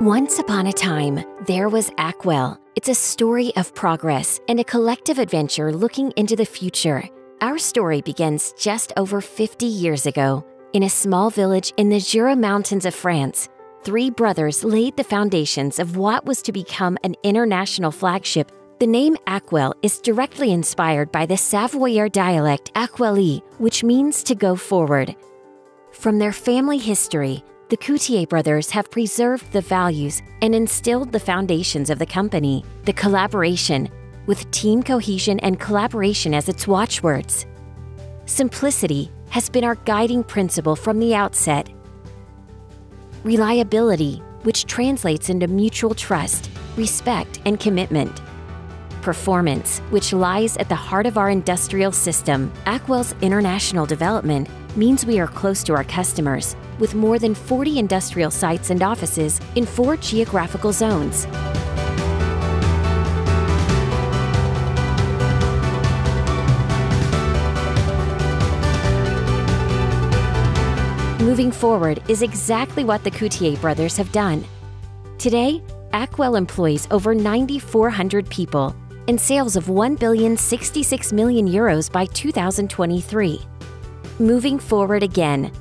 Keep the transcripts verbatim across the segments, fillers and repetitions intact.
Once upon a time, there was AKWEL. It's a story of progress and a collective adventure looking into the future. Our story begins just over fifty years ago. In a small village in the Jura Mountains of France, three brothers laid the foundations of what was to become an international flagship. The name AKWEL is directly inspired by the Savoyard dialect AKWELI, which means to go forward. From their family history, the Coutier brothers have preserved the values and instilled the foundations of the company, the collaboration, with team cohesion and collaboration as its watchwords. Simplicity has been our guiding principle from the outset. Reliability, which translates into mutual trust, respect, and commitment. Performance, which lies at the heart of our industrial system. AKWEL's international development means we are close to our customers, with more than forty industrial sites and offices in four geographical zones. Moving forward is exactly what the Coutier brothers have done. Today, AKWEL employs over nine thousand four hundred people and sales of one billion sixty-six million euros by two thousand twenty-three. Moving forward again.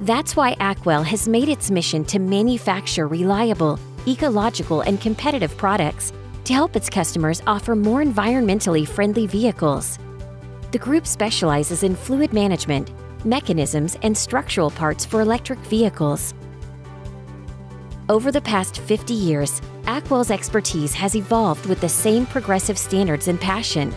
That's why AKWEL has made its mission to manufacture reliable, ecological, and competitive products to help its customers offer more environmentally friendly vehicles. The group specializes in fluid management, mechanisms, and structural parts for electric vehicles. Over the past fifty years, AKWEL's expertise has evolved with the same progressive standards and passion.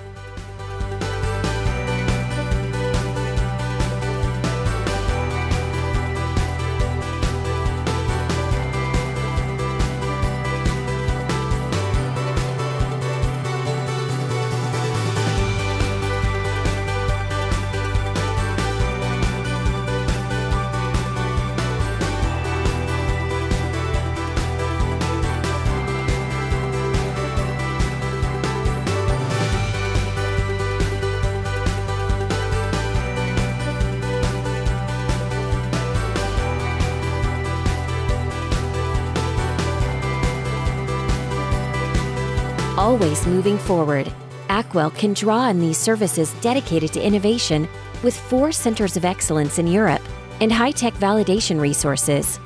Always moving forward, AKWEL can draw on these services dedicated to innovation with four centers of excellence in Europe and high-tech validation resources.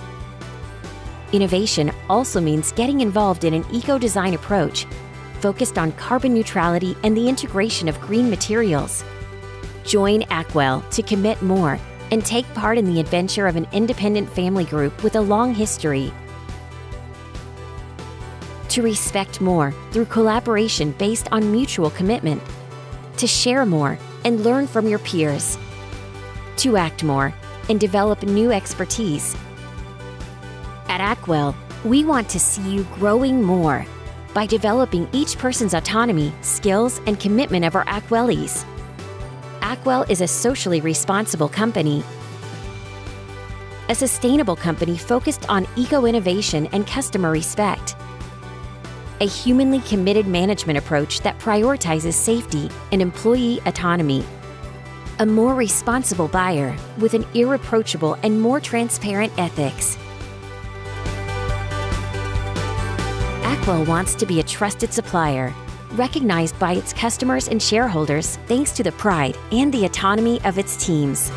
Innovation also means getting involved in an eco-design approach focused on carbon neutrality and the integration of green materials. Join AKWEL to commit more and take part in the adventure of an independent family group with a long history. To respect more through collaboration based on mutual commitment. To share more and learn from your peers. To act more and develop new expertise. At AKWEL, we want to see you growing more by developing each person's autonomy, skills, and commitment of our AKWELis. AKWEL is a socially responsible company. A sustainable company focused on eco-innovation and customer respect. A humanly committed management approach that prioritizes safety and employee autonomy. A more responsible buyer with an irreproachable and more transparent ethics. AKWEL wants to be a trusted supplier, recognized by its customers and shareholders thanks to the pride and the autonomy of its teams.